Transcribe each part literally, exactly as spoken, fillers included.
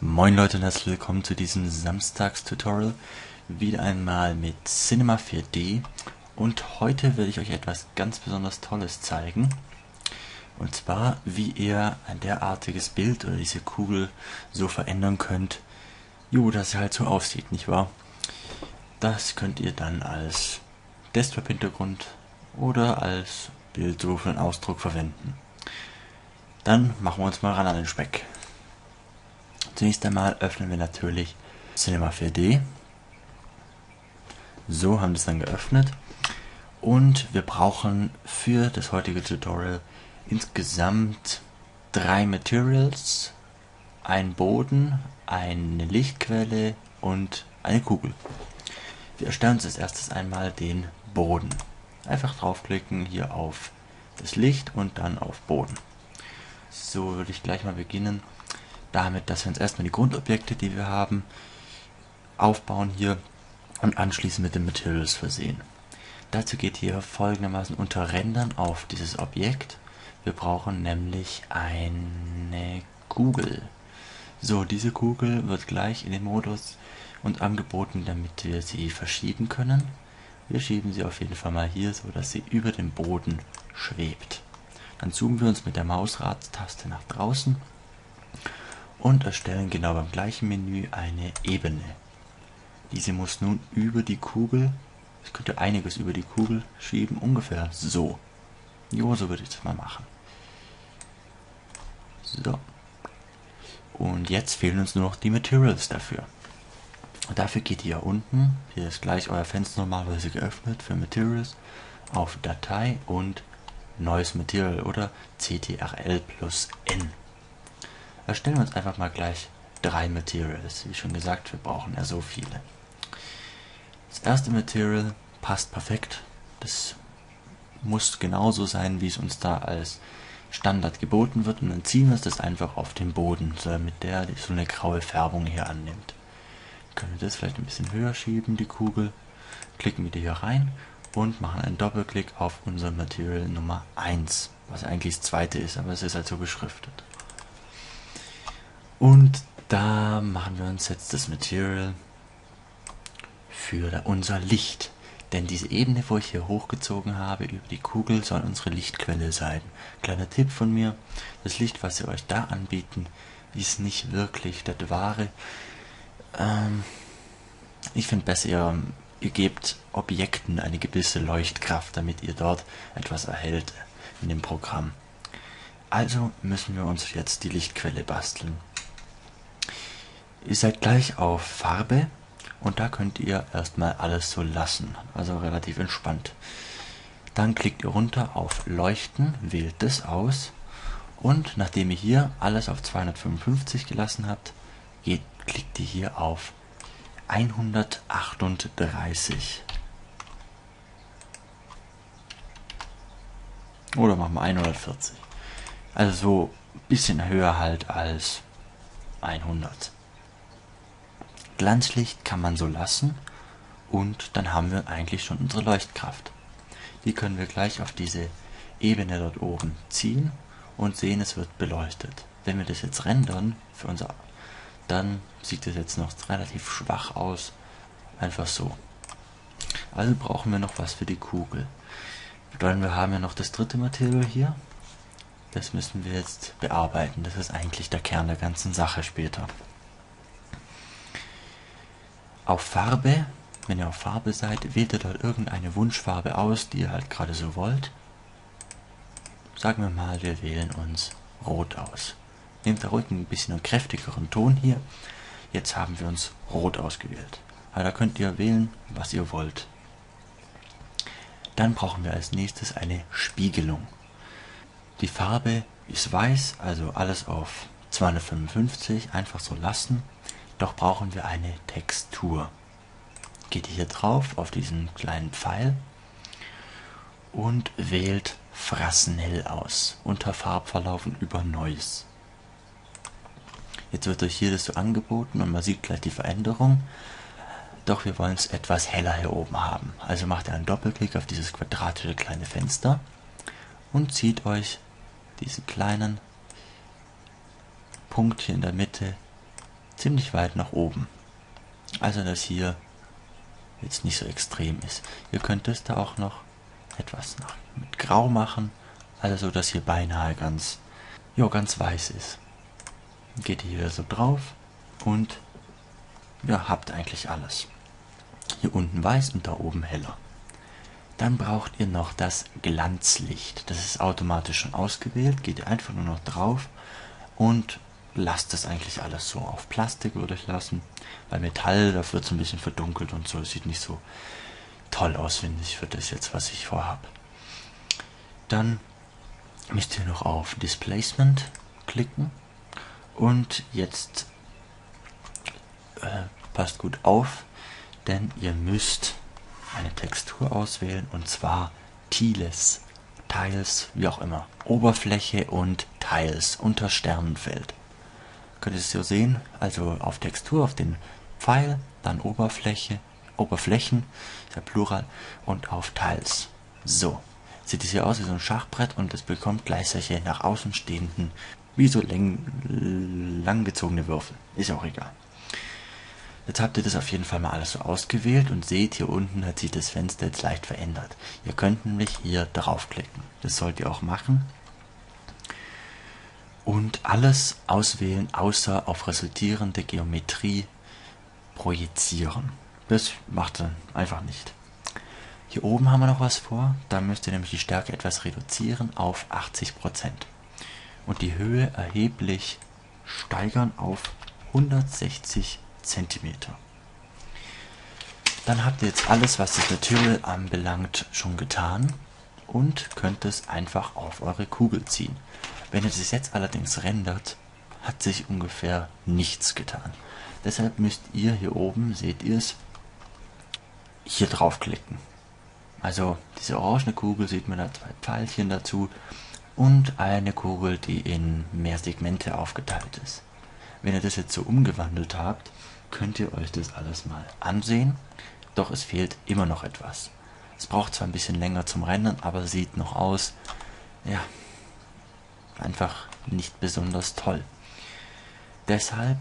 Moin Leute und herzlich willkommen zu diesem Samstagstutorial, wieder einmal mit Cinema vier D, und heute werde ich euch etwas ganz besonders Tolles zeigen, und zwar wie ihr ein derartiges Bild oder diese Kugel so verändern könnt, jo, dass sie halt so aussieht, nicht wahr? Das könnt ihr dann als Desktop-Hintergrund oder als Bild so für einen Ausdruck verwenden. Dann machen wir uns mal ran an den Speck. Zunächst einmal öffnen wir natürlich Cinema vier D. So haben wir es dann geöffnet. Und wir brauchen für das heutige Tutorial insgesamt drei Materials, einen Boden, eine Lichtquelle und eine Kugel. Wir erstellen uns als erstes einmal den Boden. Einfach draufklicken hier auf das Licht und dann auf Boden. So würde ich gleich mal beginnen. Damit, dass wir uns erstmal die Grundobjekte, die wir haben, aufbauen hier und anschließend mit den Materials versehen. Dazu geht hier folgendermaßen unter Rendern auf dieses Objekt. Wir brauchen nämlich eine Kugel. So, diese Kugel wird gleich in den Modus uns angeboten, damit wir sie verschieben können. Wir schieben sie auf jeden Fall mal hier, so dass sie über dem Boden schwebt. Dann zoomen wir uns mit der Mausradtaste nach draußen und erstellen genau beim gleichen Menü eine Ebene. Diese muss nun über die Kugel, es könnt ihr einiges über die Kugel schieben, ungefähr so. Jo, so würde ich das mal machen. So. Und jetzt fehlen uns nur noch die Materials dafür. Und dafür geht ihr unten, hier ist gleich euer Fenster normalerweise geöffnet für Materials, auf Datei und Neues Material oder C T R L plus N. Erstellen wir uns einfach mal gleich drei Materials. Wie schon gesagt, wir brauchen ja so viele. Das erste Material passt perfekt. Das muss genauso sein, wie es uns da als Standard geboten wird. Und dann ziehen wir das einfach auf den Boden, damit der so eine graue Färbung hier annimmt. Können wir das vielleicht ein bisschen höher schieben, die Kugel. Klicken wir die hier rein und machen einen Doppelklick auf unser Material Nummer eins. Was eigentlich das zweite ist, aber es ist halt so beschriftet. Und da machen wir uns jetzt das Material für unser Licht. Denn diese Ebene, wo ich hier hochgezogen habe, über die Kugel, soll unsere Lichtquelle sein. Kleiner Tipp von mir, das Licht, was sie euch da anbieten, ist nicht wirklich das Wahre. Ähm, ich finde besser, ihr, ihr gebt Objekten eine gewisse Leuchtkraft, damit ihr dort etwas erhält in dem Programm. Also müssen wir uns jetzt die Lichtquelle basteln. Ihr seid gleich auf Farbe und da könnt ihr erstmal alles so lassen, also relativ entspannt. Dann klickt ihr runter auf Leuchten, wählt das aus und nachdem ihr hier alles auf zweihundertfünfundfünfzig gelassen habt, geht, klickt ihr hier auf hundertachtunddreißig. Oder machen wir hundertvierzig. Also so ein bisschen höher halt als hundert. Glanzlicht kann man so lassen und dann haben wir eigentlich schon unsere Leuchtkraft. Die können wir gleich auf diese Ebene dort oben ziehen und sehen, es wird beleuchtet. Wenn wir das jetzt rendern, für unser, dann sieht das jetzt noch relativ schwach aus, einfach so. Also brauchen wir noch was für die Kugel. Bedeutet, wir haben ja noch das dritte Material hier. Das müssen wir jetzt bearbeiten, das ist eigentlich der Kern der ganzen Sache später. Auf Farbe, wenn ihr auf Farbe seid, wählt ihr dort irgendeine Wunschfarbe aus, die ihr halt gerade so wollt. Sagen wir mal, wir wählen uns Rot aus. Nehmt da ruhig ein bisschen einen kräftigeren Ton hier. Jetzt haben wir uns Rot ausgewählt. Aber da könnt ihr wählen, was ihr wollt. Dann brauchen wir als nächstes eine Spiegelung. Die Farbe ist weiß, also alles auf zweihundertfünfundfünfzig, einfach so lassen. Doch brauchen wir eine Textur. Geht ihr hier drauf, auf diesen kleinen Pfeil und wählt Frassnell aus, unter Farbverlauf und über Neues. Jetzt wird euch hier das so angeboten und man sieht gleich die Veränderung. doch wir wollen es etwas heller hier oben haben. Also macht ihr einen Doppelklick auf dieses quadratische kleine Fenster und zieht euch diesen kleinen Punkt hier in der Mitte ziemlich weit nach oben. Also dass hier jetzt nicht so extrem ist. Ihr könnt das da auch noch etwas nach, mit Grau machen, also so dass hier beinahe ganz, jo, ganz weiß ist. Geht ihr hier so drauf und ihr habt eigentlich alles. Hier unten weiß und da oben heller. Dann braucht ihr noch das Glanzlicht. Das ist automatisch schon ausgewählt. Geht ihr einfach nur noch drauf und lasst das eigentlich alles so. Auf Plastik würde ich lassen. Bei Metall, da wird es ein bisschen verdunkelt und so. Das sieht nicht so toll aus, finde ich, für das jetzt, was ich vorhabe. Dann müsst ihr noch auf Displacement klicken. Und jetzt äh, passt gut auf, denn ihr müsst eine Textur auswählen, und zwar Tiles, Tiles, wie auch immer. Oberfläche und Tiles unter Sternenfeld. Könnt ihr es so sehen? Also auf Textur, auf den Pfeil, dann Oberfläche, Oberflächen, ist ja Plural, und auf Tiles. So, sieht es hier aus wie so ein Schachbrett und es bekommt gleich solche nach außen stehenden, wie so langgezogene Würfel. Ist ja auch egal. Jetzt habt ihr das auf jeden Fall mal alles so ausgewählt und seht, hier unten hat sich das Fenster jetzt leicht verändert. Ihr könnt nämlich hier draufklicken. Das sollt ihr auch machen. Und alles auswählen, außer auf resultierende Geometrie projizieren. Das macht dann einfach nicht. Hier oben haben wir noch was vor. Da müsst ihr nämlich die Stärke etwas reduzieren auf achtzig Prozent. Und die Höhe erheblich steigern auf hundertsechzig Zentimeter. Dann habt ihr jetzt alles, was das Material anbelangt, schon getan und könnt es einfach auf eure Kugel ziehen. Wenn ihr das jetzt allerdings rendert, hat sich ungefähr nichts getan. Deshalb müsst ihr hier oben, seht ihr es, hier draufklicken. Also diese orangene Kugel, sieht man da zwei Pfeilchen dazu. Und eine Kugel, die in mehr Segmente aufgeteilt ist. Wenn ihr das jetzt so umgewandelt habt, könnt ihr euch das alles mal ansehen. Doch es fehlt immer noch etwas. Es braucht zwar ein bisschen länger zum Rendern, aber sieht noch aus, ja, einfach nicht besonders toll. Deshalb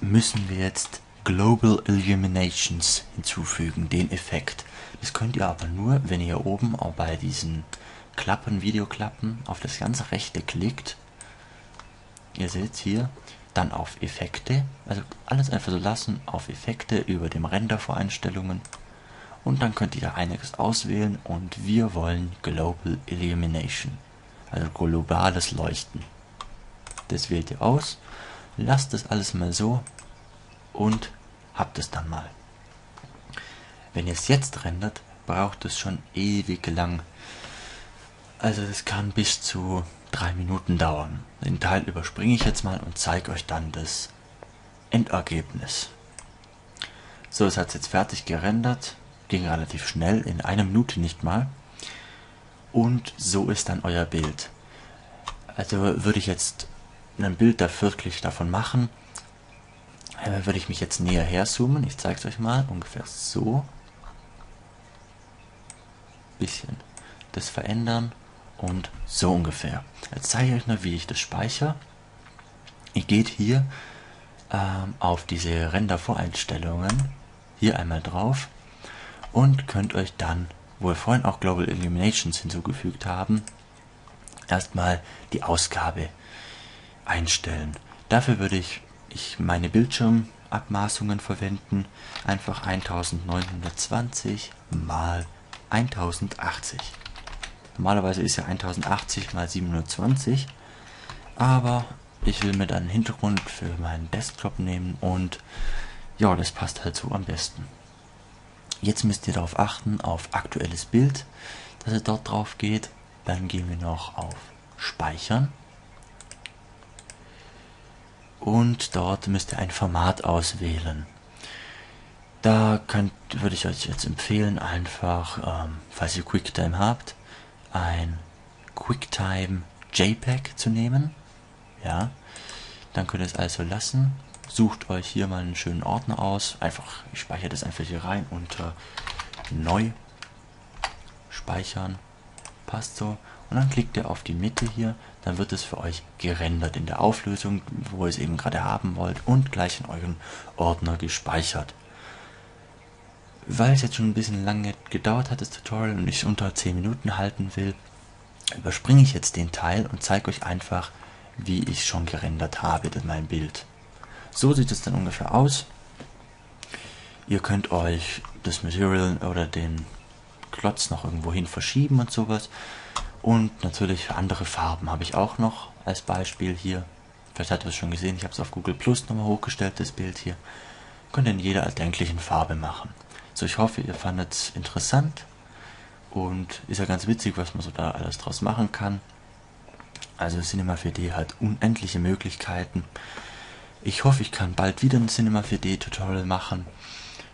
müssen wir jetzt Global Illuminations hinzufügen, den Effekt. Das könnt ihr aber nur, wenn ihr hier oben auch bei diesen Klappen, Videoklappen, auf das ganze rechte klickt, ihr seht hier, dann auf Effekte, also alles einfach so lassen, auf Effekte, über dem Rendervoreinstellungen, und dann könnt ihr da einiges auswählen und wir wollen Global Illumination, also globales Leuchten. Das wählt ihr aus, lasst das alles mal so und habt es dann mal. Wenn ihr es jetzt rendert, braucht es schon ewig lang. Also das kann bis zu drei Minuten dauern. Den Teil überspringe ich jetzt mal und zeige euch dann das Endergebnis. So, es hat es jetzt fertig gerendert. Ging relativ schnell, in einer Minute nicht mal. Und so ist dann euer Bild. Also würde ich jetzt ein Bild da wirklich davon machen, würde ich mich jetzt näher herzoomen. Ich zeige es euch mal, ungefähr so. Bisschen das verändern. Und so ungefähr. Jetzt zeige ich euch noch, wie ich das speichere. Ihr geht hier ähm, auf diese Render-Voreinstellungen, hier einmal drauf und könnt euch dann, wo wir vorhin auch Global Illuminations hinzugefügt haben, erstmal die Ausgabe einstellen. Dafür würde ich, ich meine Bildschirmabmaßungen verwenden, einfach neunzehnhundertzwanzig mal eintausendachtzig. Normalerweise ist ja eintausendachtzig mal siebenhundertzwanzig, aber ich will mir dann einen Hintergrund für meinen Desktop nehmen und ja, das passt halt so am besten. Jetzt müsst ihr darauf achten, auf aktuelles Bild, dass ihr dort drauf geht. Dann gehen wir noch auf Speichern und dort müsst ihr ein Format auswählen. Da könnt, würde ich euch jetzt empfehlen, einfach, ähm, falls ihr QuickTime habt, ein QuickTime JPEG zu nehmen, ja, dann könnt ihr es also lassen sucht euch hier mal einen schönen Ordner aus. Einfach, ich speichere das einfach hier rein unter Neu speichern. Passt so. Und dann klickt ihr auf die Mitte hier, dann wird es für euch gerendert in der Auflösung, wo ihr es eben gerade haben wollt, und gleich in euren Ordner gespeichert. Weil es jetzt schon ein bisschen lange gedauert hat, das Tutorial, und ich es unter zehn Minuten halten will, überspringe ich jetzt den Teil und zeige euch einfach, wie ich schon gerendert habe in meinem Bild. So sieht es dann ungefähr aus. Ihr könnt euch das Material oder den Klotz noch irgendwo hin verschieben und sowas. Und natürlich andere Farben habe ich auch noch als Beispiel hier. Vielleicht habt ihr es schon gesehen, ich habe es auf Google Plus nochmal hochgestellt, das Bild hier. Könnt ihr in jeder erdenklichen Farbe machen. So, ich hoffe, ihr fandet es interessant. Und ist ja ganz witzig, was man so da alles draus machen kann. Also Cinema vier D hat unendliche Möglichkeiten. Ich hoffe, ich kann bald wieder ein Cinema vier D Tutorial machen,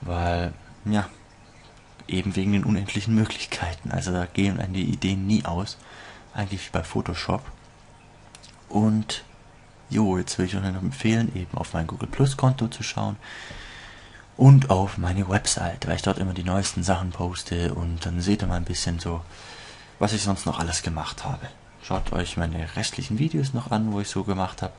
weil, ja, eben wegen den unendlichen Möglichkeiten. Also da gehen einem die Ideen nie aus. Eigentlich wie bei Photoshop. Und, jo, jetzt will ich euch noch empfehlen, eben auf mein Google Plus Konto zu schauen. Und auf meine Website, weil ich dort immer die neuesten Sachen poste. Und dann seht ihr mal ein bisschen so, was ich sonst noch alles gemacht habe. Schaut euch meine restlichen Videos noch an, wo ich so gemacht habe.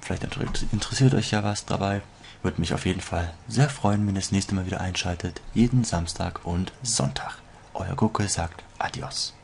Vielleicht interessiert euch ja was dabei. Würde mich auf jeden Fall sehr freuen, wenn ihr das nächste Mal wieder einschaltet. Jeden Samstag und Sonntag. Euer Gucke sagt Adios.